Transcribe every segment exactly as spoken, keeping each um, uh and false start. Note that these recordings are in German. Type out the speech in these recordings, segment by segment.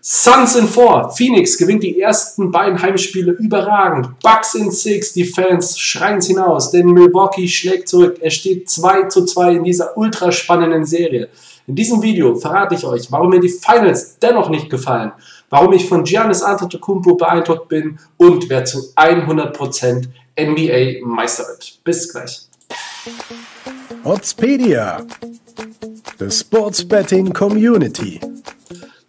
Suns in vier, Phoenix gewinnt die ersten beiden Heimspiele überragend. Bucks in sechs, die Fans schreien es hinaus, denn Milwaukee schlägt zurück. Es steht zwei zu zwei in dieser ultra spannenden Serie. In diesem Video verrate ich euch, warum mir die Finals dennoch nicht gefallen, warum ich von Giannis Antetokounmpo beeindruckt bin und wer zu hundert Prozent N B A-Meister wird. Bis gleich. Oddspedia, the Sports Betting Community.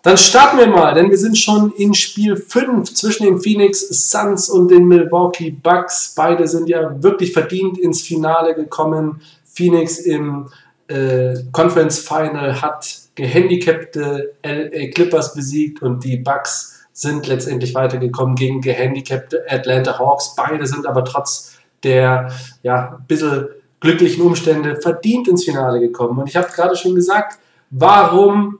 Dann starten wir mal, denn wir sind schon in Spiel fünf zwischen den Phoenix Suns und den Milwaukee Bucks. Beide sind ja wirklich verdient ins Finale gekommen. Phoenix im äh, Conference Final hat gehandicapte L A Clippers besiegt und die Bucks sind letztendlich weitergekommen gegen gehandicapte Atlanta Hawks. Beide sind aber trotz der ja, bisschen glücklichen Umstände verdient ins Finale gekommen. Und ich habe gerade schon gesagt, warum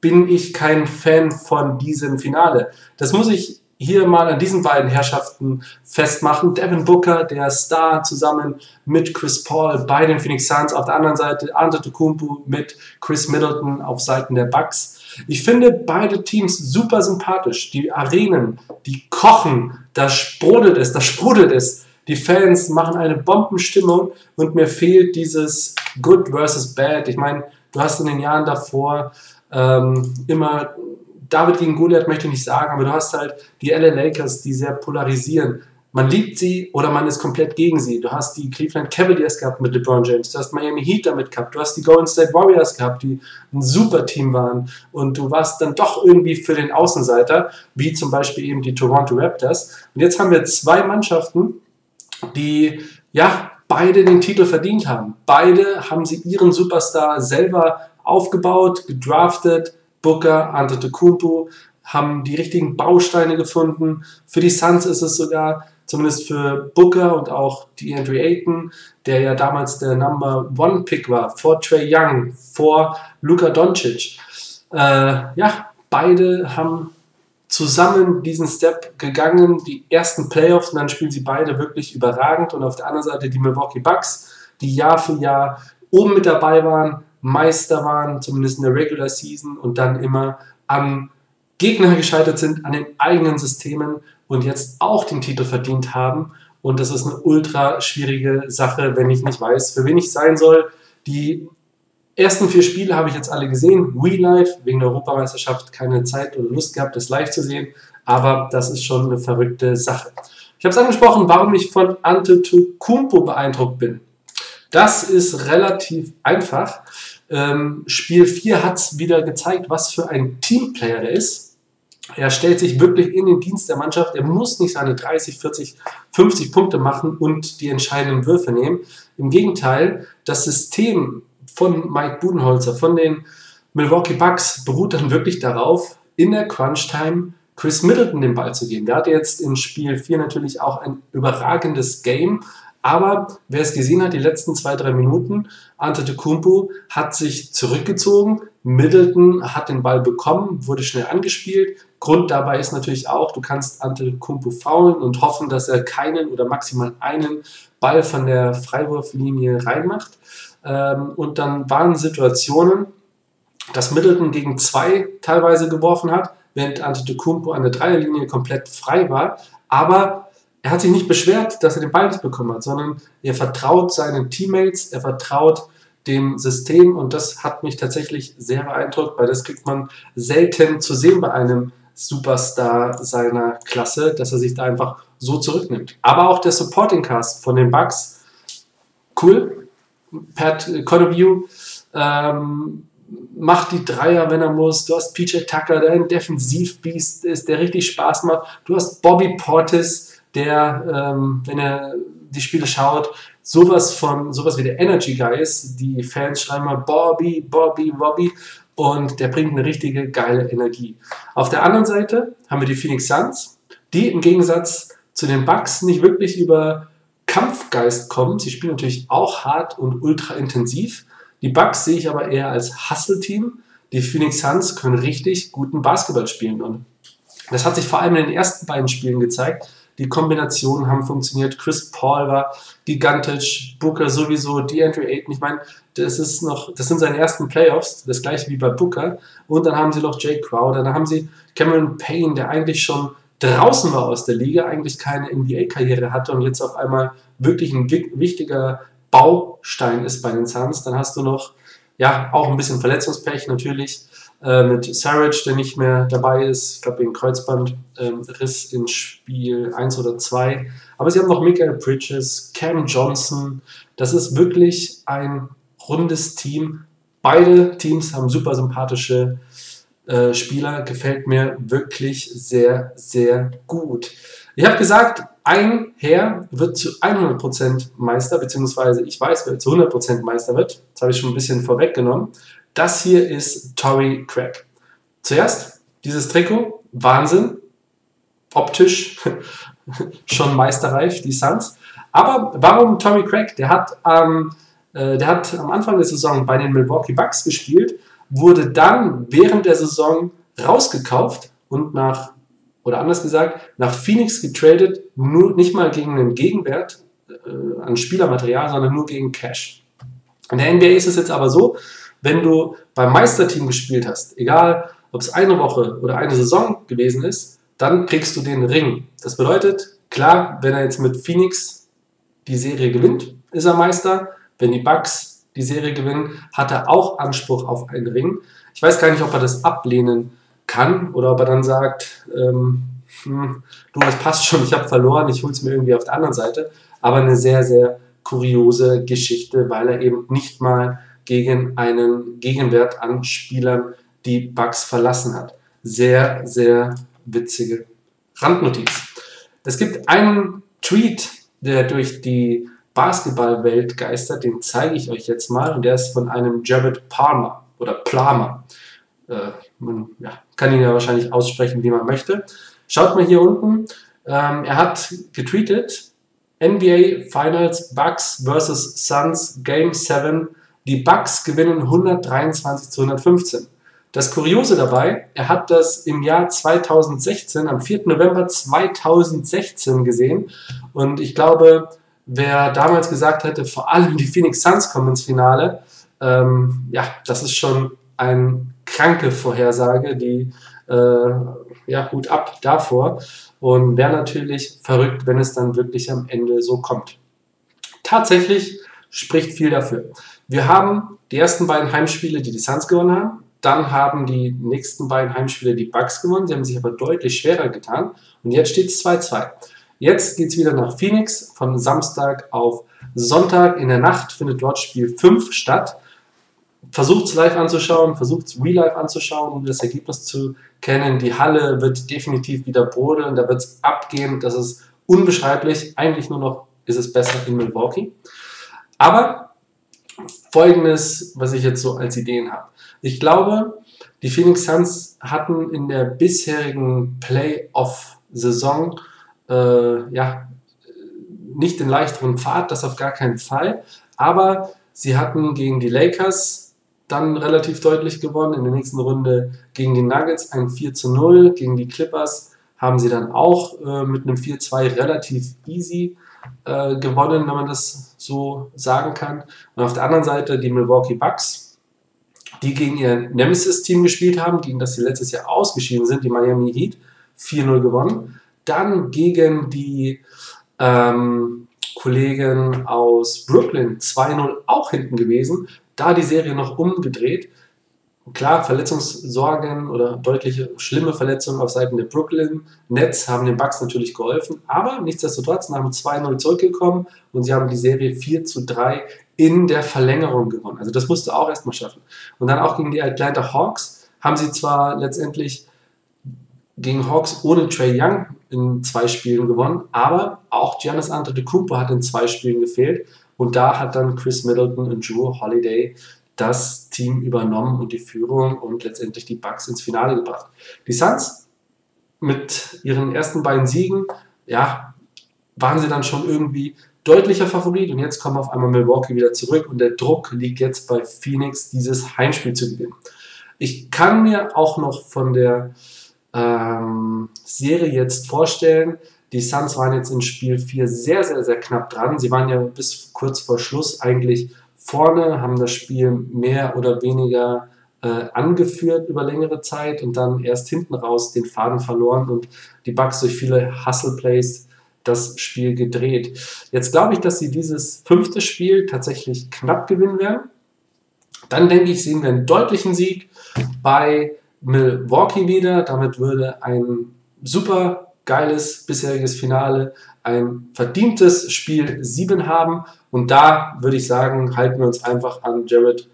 bin ich kein Fan von diesem Finale. Das muss ich hier mal an diesen beiden Herrschaften festmachen. Devin Booker, der Star, zusammen mit Chris Paul bei den Phoenix Suns. Auf der anderen Seite Antetokounmpo mit Khris Middleton auf Seiten der Bucks. Ich finde beide Teams super sympathisch. Die Arenen, die kochen, da sprudelt es, da sprudelt es. Die Fans machen eine Bombenstimmung und mir fehlt dieses Good versus Bad. Ich meine, du hast in den Jahren davor Ähm, immer David gegen Goliath möchte ich nicht sagen, aber du hast halt die L A Lakers, die sehr polarisieren. Man liebt sie oder man ist komplett gegen sie. Du hast die Cleveland Cavaliers gehabt mit LeBron James, du hast Miami Heat damit gehabt, du hast die Golden State Warriors gehabt, die ein super Team waren und du warst dann doch irgendwie für den Außenseiter, wie zum Beispiel eben die Toronto Raptors. Und jetzt haben wir zwei Mannschaften, die, ja, beide den Titel verdient haben. Beide haben sie ihren Superstar selber aufgebaut, gedraftet, Booker, Antetokounmpo, haben die richtigen Bausteine gefunden. Für die Suns ist es sogar, zumindest für Booker und auch DeAndre Ayton, der ja damals der Number One Pick war, vor Trae Young, vor Luka Doncic. Äh, ja, beide haben zusammen diesen Step gegangen, die ersten Playoffs, und dann spielen sie beide wirklich überragend. Und auf der anderen Seite die Milwaukee Bucks, die Jahr für Jahr oben mit dabei waren, Meister waren, zumindest in der Regular Season, und dann immer am Gegner gescheitert sind, an den eigenen Systemen und jetzt auch den Titel verdient haben. Und das ist eine ultra schwierige Sache, wenn ich nicht weiß, für wen ich sein soll. Die ersten vier Spiele habe ich jetzt alle gesehen. Real Life, wegen der Europameisterschaft keine Zeit oder Lust gehabt, das live zu sehen. Aber das ist schon eine verrückte Sache. Ich habe es angesprochen, warum ich von Antetokounmpo beeindruckt bin. Das ist relativ einfach. Ähm, Spiel vier hat es wieder gezeigt, was für ein Teamplayer er ist. Er stellt sich wirklich in den Dienst der Mannschaft. Er muss nicht seine dreißig, vierzig, fünfzig Punkte machen und die entscheidenden Würfe nehmen. Im Gegenteil, das System von Mike Budenholzer, von den Milwaukee Bucks, beruht dann wirklich darauf, in der Crunch-Time Khris Middleton den Ball zu geben. Der hatte jetzt in Spiel vier natürlich auch ein überragendes Game. Aber wer es gesehen hat, die letzten zwei, drei Minuten, Antetokounmpo hat sich zurückgezogen, Middleton hat den Ball bekommen, wurde schnell angespielt. Grund dabei ist natürlich auch, du kannst Antetokounmpo faulen und hoffen, dass er keinen oder maximal einen Ball von der Freiwurflinie reinmacht. Und dann waren Situationen, dass Middleton gegen zwei teilweise geworfen hat, während Antetokounmpo an der Dreierlinie komplett frei war, aber er hat sich nicht beschwert, dass er den Ball nicht bekommen hat, sondern er vertraut seinen Teammates, er vertraut dem System, und das hat mich tatsächlich sehr beeindruckt, weil das kriegt man selten zu sehen bei einem Superstar seiner Klasse, dass er sich da einfach so zurücknimmt. Aber auch der Supporting Cast von den Bucks, cool, Pat Connaughton, ähm, macht die Dreier, wenn er muss. Du hast P J Tucker, der ein Defensivbeast ist, der richtig Spaß macht. Du hast Bobby Portis, der, ähm, wenn er die Spiele schaut, sowas von, sowas wie der Energy Guy ist. Die Fans schreiben mal Bobby, Bobby, Bobby, und der bringt eine richtige geile Energie. Auf der anderen Seite haben wir die Phoenix Suns, die im Gegensatz zu den Bucks nicht wirklich über Kampfgeist kommen. Sie spielen natürlich auch hart und ultra intensiv. Die Bucks sehe ich aber eher als Hustle-Team. Die Phoenix Suns können richtig guten Basketball spielen, und das hat sich vor allem in den ersten beiden Spielen gezeigt. Die Kombinationen haben funktioniert. Chris Paul war gigantisch. Booker sowieso. DeAndre Ayton. Ich meine, das ist noch, das sind seine ersten Playoffs. Das gleiche wie bei Booker. Und dann haben sie noch Jake Crowder. Dann haben sie Cameron Payne, der eigentlich schon draußen war aus der Liga, eigentlich keine N B A-Karriere hatte und jetzt auf einmal wirklich ein wichtiger Baustein ist bei den Suns. Dann hast du noch, ja, auch ein bisschen Verletzungspech natürlich. Äh, mit Saric, der nicht mehr dabei ist, ich glaube wegen Kreuzbandriss ähm, in Spiel eins oder zwei. Aber sie haben noch Mikal Bridges, Cam Johnson. Das ist wirklich ein rundes Team. Beide Teams haben super sympathische äh, Spieler. Gefällt mir wirklich sehr, sehr gut. Ich habe gesagt, ein Herr wird zu hundert Prozent Meister, beziehungsweise ich weiß, wer zu hundert Prozent Meister wird. Das habe ich schon ein bisschen vorweggenommen. Das hier ist Torrey Craig. Zuerst dieses Trikot, Wahnsinn, optisch schon meisterreif, die Suns. Aber warum Torrey Craig? Der hat, ähm, äh, der hat am Anfang der Saison bei den Milwaukee Bucks gespielt, wurde dann während der Saison rausgekauft und nach, oder anders gesagt, nach Phoenix getradet, nur, nicht mal gegen einen Gegenwert äh, an Spielermaterial, sondern nur gegen Cash. In der N B A ist es jetzt aber so, wenn du beim Meisterteam gespielt hast, egal ob es eine Woche oder eine Saison gewesen ist, dann kriegst du den Ring. Das bedeutet, klar, wenn er jetzt mit Phoenix die Serie gewinnt, ist er Meister. Wenn die Bucks die Serie gewinnen, hat er auch Anspruch auf einen Ring. Ich weiß gar nicht, ob er das ablehnen kann oder ob er dann sagt, ähm, hm, du, das passt schon, ich habe verloren, ich hole es mir irgendwie auf der anderen Seite. Aber eine sehr, sehr kuriose Geschichte, weil er eben nicht mal gegen einen Gegenwert an Spielern die Bucks verlassen hat. Sehr, sehr witzige Randnotiz. Es gibt einen Tweet, der durch die Basketballwelt geistert, den zeige ich euch jetzt mal, und der ist von einem Jared Palmer oder Plamer. Äh, man ja, kann ihn ja wahrscheinlich aussprechen, wie man möchte. Schaut mal hier unten, ähm, er hat getweetet, N B A Finals Bucks versus Suns Game sieben, die Bucks gewinnen hundertdreiundzwanzig zu hundertfünfzehn. Das Kuriose dabei, er hat das im Jahr zweitausendsechzehn, am vierten November zweitausendsechzehn gesehen. Und ich glaube, wer damals gesagt hätte, vor allem die Phoenix Suns kommen ins Finale, ähm, ja, das ist schon eine kranke Vorhersage, die, äh, ja, Hut ab davor. Und wäre natürlich verrückt, wenn es dann wirklich am Ende so kommt. Tatsächlich spricht viel dafür. Wir haben die ersten beiden Heimspiele, die die Suns gewonnen haben. Dann haben die nächsten beiden Heimspiele die Bucks gewonnen. Sie haben sich aber deutlich schwerer getan. Und jetzt steht es zwei zu zwei. Jetzt geht es wieder nach Phoenix. Von Samstag auf Sonntag in der Nacht findet dort Spiel fünf statt. Versucht es live anzuschauen, versucht es real-life anzuschauen, um das Ergebnis zu kennen. Die Halle wird definitiv wieder brodeln. Da wird es abgehen. Das ist unbeschreiblich. Eigentlich nur noch ist es besser in Milwaukee. Aber Folgendes, was ich jetzt so als Ideen habe. Ich glaube, die Phoenix Suns hatten in der bisherigen Playoff-Saison äh, ja, nicht den leichteren Pfad, das auf gar keinen Fall, aber sie hatten gegen die Lakers dann relativ deutlich gewonnen, in der nächsten Runde gegen die Nuggets ein vier zu null, gegen die Clippers haben sie dann auch äh, mit einem vier zu zwei relativ easy äh, gewonnen, wenn man das so sagen kann. Und auf der anderen Seite die Milwaukee Bucks, die gegen ihr Nemesis-Team gespielt haben, gegen das sie letztes Jahr ausgeschieden sind, die Miami Heat, vier zu null gewonnen. Dann gegen die ähm, Kollegen aus Brooklyn, zwei zu null auch hinten gewesen, da die Serie noch umgedreht. Klar, Verletzungssorgen oder deutliche, schlimme Verletzungen auf Seiten der Brooklyn Nets haben den Bucks natürlich geholfen, aber nichtsdestotrotz nach dem zwei zu null zurückgekommen und sie haben die Serie vier zu drei in der Verlängerung gewonnen. Also das musst du auch erstmal schaffen. Und dann auch gegen die Atlanta Hawks haben sie zwar letztendlich gegen Hawks ohne Trae Young in zwei Spielen gewonnen, aber auch Giannis Antetokounmpo hat in zwei Spielen gefehlt und da hat dann Khris Middleton und Jrue Holiday das Team übernommen und die Führung und letztendlich die Bucks ins Finale gebracht. Die Suns mit ihren ersten beiden Siegen, ja, waren sie dann schon irgendwie deutlicher Favorit und jetzt kommen auf einmal Milwaukee wieder zurück und der Druck liegt jetzt bei Phoenix, dieses Heimspiel zu gewinnen. Ich kann mir auch noch von der ähm, Serie jetzt vorstellen, Die Suns waren jetzt in Spiel vier sehr, sehr, sehr knapp dran. Sie waren ja bis kurz vor Schluss eigentlich vorne, haben das Spiel mehr oder weniger äh, angeführt über längere Zeit und dann erst hinten raus den Faden verloren und die Bucks durch viele Hustle-Plays das Spiel gedreht. Jetzt glaube ich, dass sie dieses fünfte Spiel tatsächlich knapp gewinnen werden. Dann denke ich, sehen wir einen deutlichen Sieg bei Milwaukee wieder. Damit würde ein super geiles bisheriges Finale, ein verdientes Spiel sieben haben. Und da würde ich sagen, halten wir uns einfach an Jared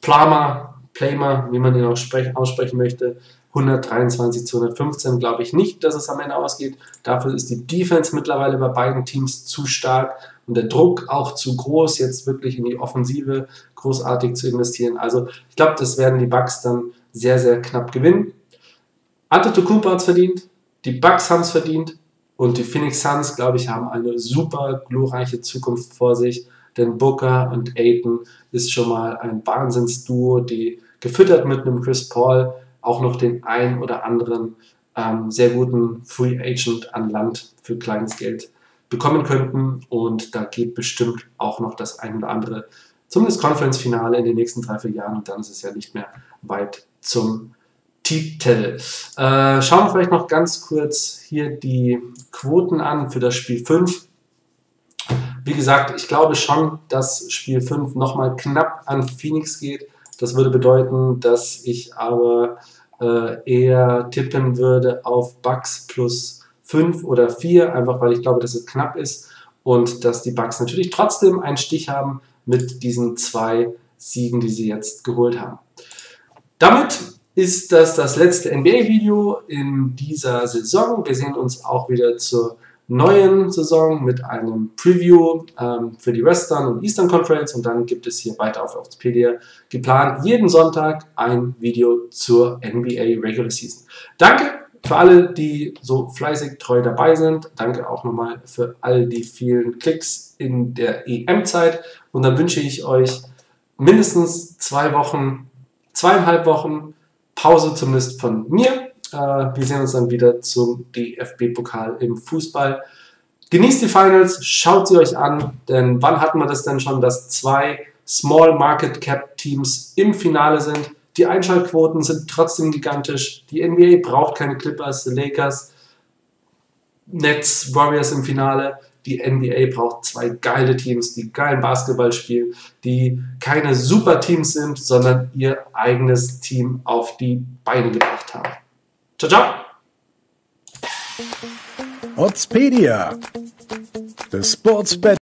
Palmer, Palmer, wie man ihn auch aussprechen möchte, hundertdreiundzwanzig zu hundertfünfzehn, glaube ich nicht, dass es am Ende ausgeht. Dafür ist die Defense mittlerweile bei beiden Teams zu stark und der Druck auch zu groß, jetzt wirklich in die Offensive großartig zu investieren. Also ich glaube, das werden die Bucks dann sehr, sehr knapp gewinnen. Antetokounmpo hat es verdient, die Bucks haben es verdient und die Phoenix Suns, glaube ich, haben eine super glorreiche Zukunft vor sich, denn Booker und Ayton ist schon mal ein Wahnsinnsduo, die gefüttert mit einem Chris Paul auch noch den ein oder anderen ähm, sehr guten Free Agent an Land für kleines Geld bekommen könnten, und da geht bestimmt auch noch das ein oder andere, zumindest Conference-Finale in den nächsten drei, vier Jahren, und dann ist es ja nicht mehr weit zum Titel. Äh, schauen wir vielleicht noch ganz kurz hier die Quoten an für das Spiel fünf. Wie gesagt, ich glaube schon, dass Spiel fünf nochmal knapp an Phoenix geht. Das würde bedeuten, dass ich aber äh, eher tippen würde auf Bucks plus fünf oder vier, einfach weil ich glaube, dass es knapp ist und dass die Bucks natürlich trotzdem einen Stich haben mit diesen zwei Siegen, die sie jetzt geholt haben. Damit ist das das letzte N B A-Video in dieser Saison. Wir sehen uns auch wieder zur neuen Saison mit einem Preview ähm, für die Western und Eastern Conference, und dann gibt es hier weiter auf Oddspedia geplant jeden Sonntag ein Video zur N B A Regular Season. Danke für alle, die so fleißig treu dabei sind. Danke auch nochmal für all die vielen Klicks in der E M-Zeit, und dann wünsche ich euch mindestens zwei Wochen, zweieinhalb Wochen Pause zumindest von mir. Wir sehen uns dann wieder zum D F B-Pokal im Fußball. Genießt die Finals, schaut sie euch an, denn wann hatten wir das denn schon, dass zwei Small Market Cap Teams im Finale sind? Die Einschaltquoten sind trotzdem gigantisch. Die N B A braucht keine Clippers, Lakers, Nets, Warriors im Finale. Die N B A braucht zwei geile Teams, die geilen Basketball spielen, die keine super Teams sind, sondern ihr eigenes Team auf die Beine gebracht haben. Ciao, ciao! Oddspedia, the sports bet.